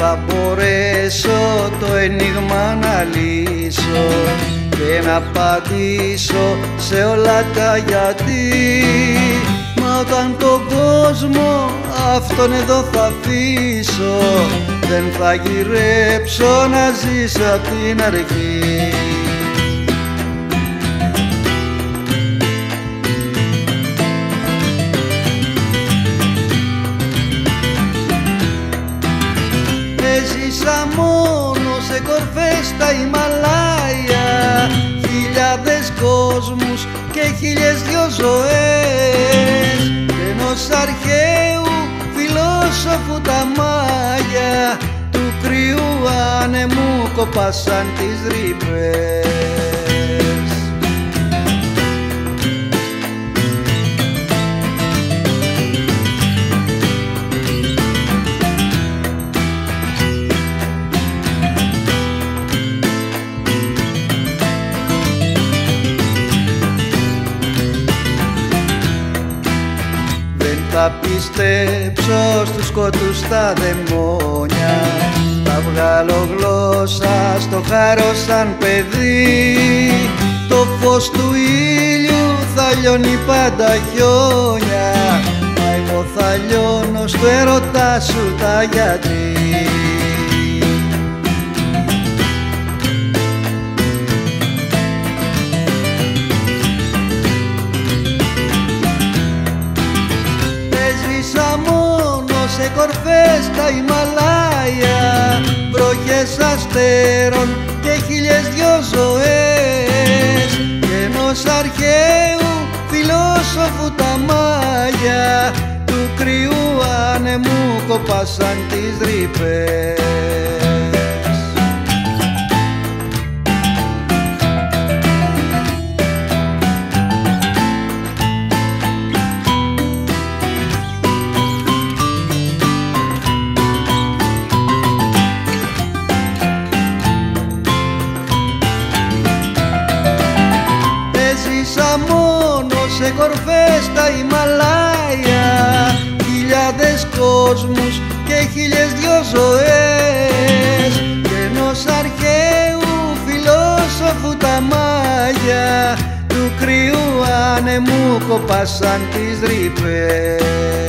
θα μπορέσω το ένιγμα να λύσω και να απαντήσω σε όλα τα γιατί. Μα όταν τον κόσμο αυτόν εδώ θα αφήσω, δεν θα γυρέψω να ζήσω απ' την αρχή. Έζησα μόνο σε κορφές στα Ιμαλάια, χιλιάδες κόσμους και χίλιες δυο ζωές, ενός αρχαίου φιλόσοφου τα μάγια του κρυού άνεμου κοπάσαν τις ρήπες. Θα πιστέψω στους κότους τα δαιμόνια, θα βγάλω γλώσσα στο χάρο σαν παιδί. Το φως του ήλιου θα λιώνει πάντα χιόνια, μα εγώ θα λιώνω στο έρωτά σου τα γιατί. Σε κορφές στα Ιμαλάια, βροχές αστέρων και χίλιες δυο ζωές, και ενός αρχαίου φιλόσοφου τα μάγια του κρυού άνεμου κοπάσαν τις ρήπες. Σε κορφές στα Ιμαλάια, χιλιάδες κόσμους και χίλιες δυο ζωές, και ενός αρχαίου φιλόσοφου τα μάγια του κρυού άνεμου κοπάσαν τις ρήπες.